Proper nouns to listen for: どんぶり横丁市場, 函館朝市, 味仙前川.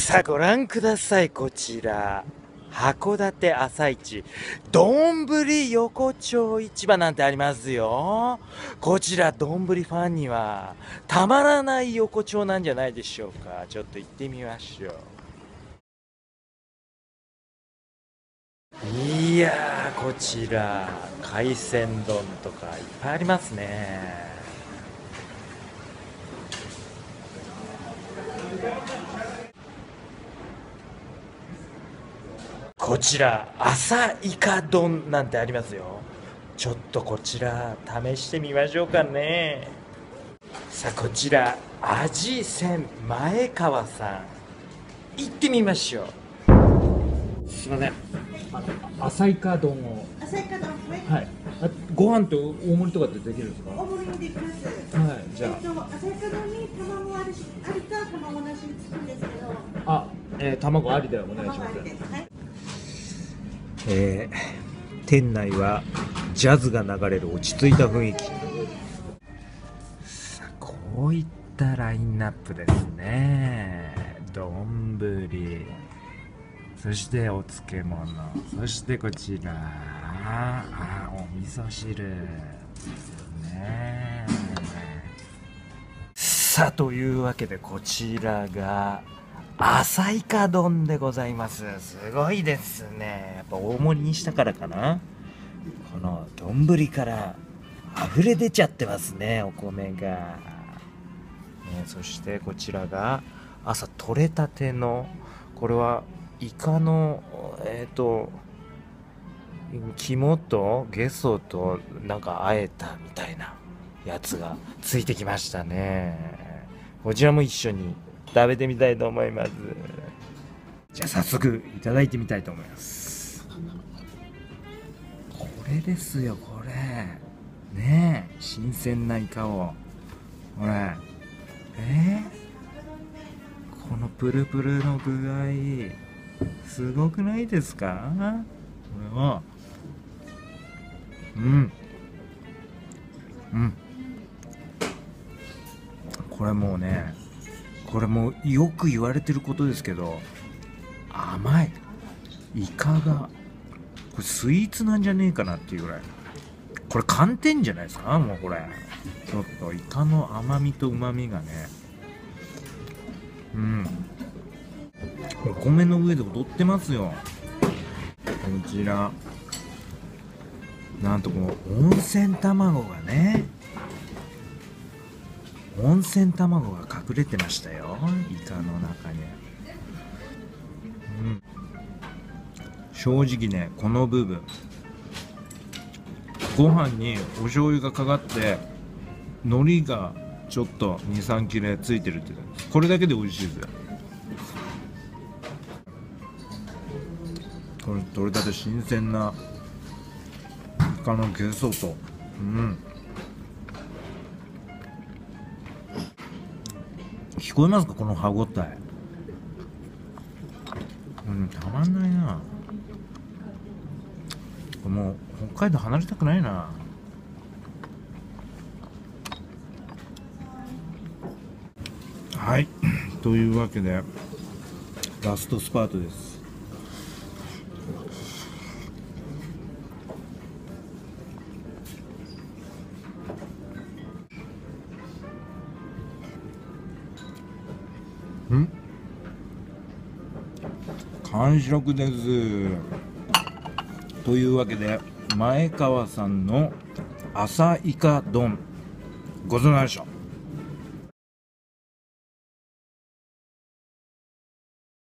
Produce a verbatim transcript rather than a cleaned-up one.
さあご覧ください、こちら函館朝市どんぶり横丁市場なんてありますよ。こちらどんぶりファンにはたまらない横丁なんじゃないでしょうか。ちょっと行ってみましょう。いやー、こちら海鮮丼とかいっぱいありますね。こちら朝イカ丼なんてありますよ。ちょっとこちら試してみましょうかね。さあこちら味仙前川さん、行ってみましょう。すいません、朝イカ丼を。朝イカ丼、はい。あ、ご飯と大盛りとかってできるんですか？大盛りもできます。はい、じゃあ。えっと、朝イカ丼に卵ありか卵なしにつくんですけど。あ、えー、卵ありでお願いします。はい。えー、店内はジャズが流れる落ち着いた雰囲気。さあこういったラインナップですね。丼、そしてお漬物、そしてこちらあお味噌汁ですね。さあというわけでこちらが朝イカ丼でございます。すごいですね。やっぱ大盛りにしたからかな、この丼から溢れ出ちゃってますね、お米が、ね。そしてこちらが朝採れたての、これはイカのえっと肝とゲソとなんかあえたみたいなやつがついてきましたね。こちらも一緒に食べてみたいと思います。じゃあ早速いただいてみたいと思います。これですよ、これねえ、新鮮なイカをこれえー、このプルプルの具合すごくないですか。これはうんうん、これもうね、これもよく言われてることですけど、甘いイカがこれスイーツなんじゃねえかなっていうぐらい、これ寒天じゃないですか。もうこれちょっとイカの甘みとうまみがね、うん、お米の上で踊ってますよ。こちらなんとこの温泉卵がね、温泉卵が隠れてましたよ、イカの中に。うん、正直ね、この部分ご飯にお醤油がかかって海苔がちょっとに、さん切れついてるって言ってた、これだけで美味しいですよ。これ取れたて新鮮なイカのゲソと、うん、聞こえますか、この歯ごたえ、うん、たまんないな。もう北海道離れたくないな。はい、というわけでラストスパートです。ん？完食です。というわけで前川さんの朝イカ丼ごちそうさまでした。